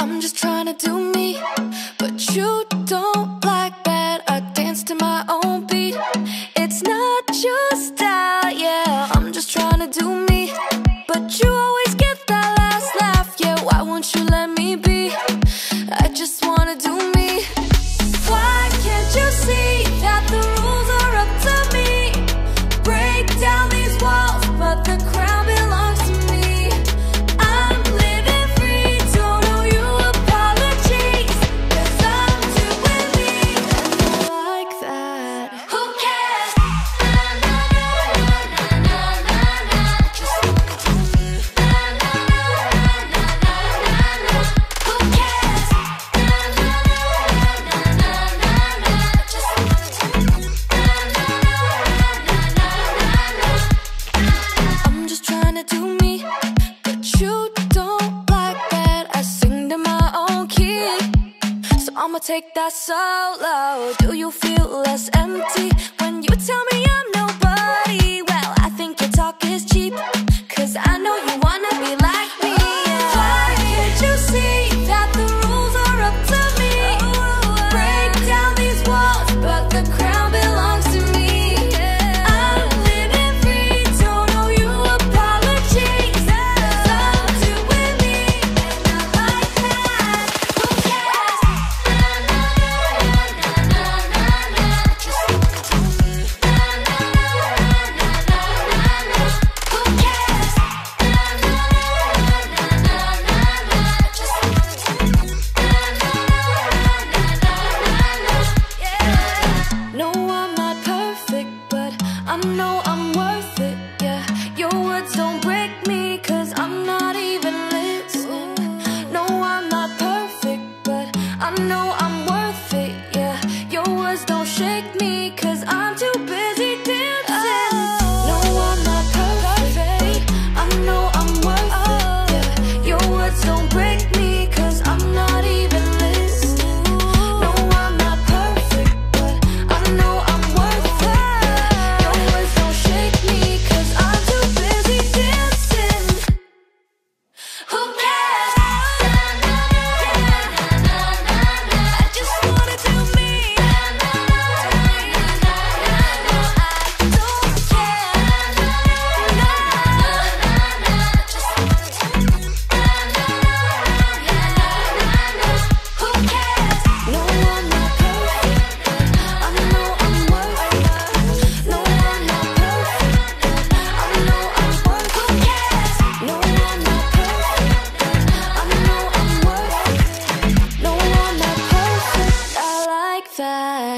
I'm just trying to do me, but you don't like that. I dance to my own beat. It's not your style, yeah. I'm just trying to do me, but you always get that last laugh, yeah. Why won't you let me be? I just wanna do me. Why can't you see that the rules are up to me? Break down these walls, but the crown belongs to me. I'm living free, don't owe you apologies, 'cause I'm doing me. I like that. Who cares? Na na na na na na na. Just wanna do me. Na na na na na na na. Who cares? Na na na na na na na. Just wanna do me. Na na na na na na na. I'm just trying to do me, but you don't like that. I sing to my own key, so I'ma take that solo. Do you feel less empty when you tell me I'm nobody? Well, I think your talk is cheap, 'cause I know you wanna be like me. Why can't you see that the rules are up to me? Break down these walls, but the crown belongs to me. I'm living free, don't owe you apologies, 'cause I'm doing me. And I like that. Who cares? Na na na na na na na. Just wanna do me. Na na na na na na na na. Who cares? Na na na na na na na. Just wanna do me. Na na na na na na na. Yeah. No, I'm not perfect, but I know I'm worth it, yeah. Your words don't break me, 'cause I'm not even listening. No, I'm not perfect, but I know I'm worth it, yeah. Your words don't shake me, 'cause I'm too busy dancing. No, I'm not perfect, I know I'm worth it, yeah. Your words don't break me, 'cause I'm not even listening. No, I'm not perfect, but I know I'm worth it, yeah. Your words don't shake me, 'cause I'm too busy dancing. Who cares? Na na na na na na na. I just wanna do me. Na na na na na na na. I don't care. Na na na na na na. Just wanna do me. Na na na na na na na. Who cares? No, I'm not perfect, but I know I'm worth it. No, I'm not perfect, but I know I'm worth it. Who cares? No, I'm not perfect, but I know I'm worth it. No, I'm not perfect. I like that.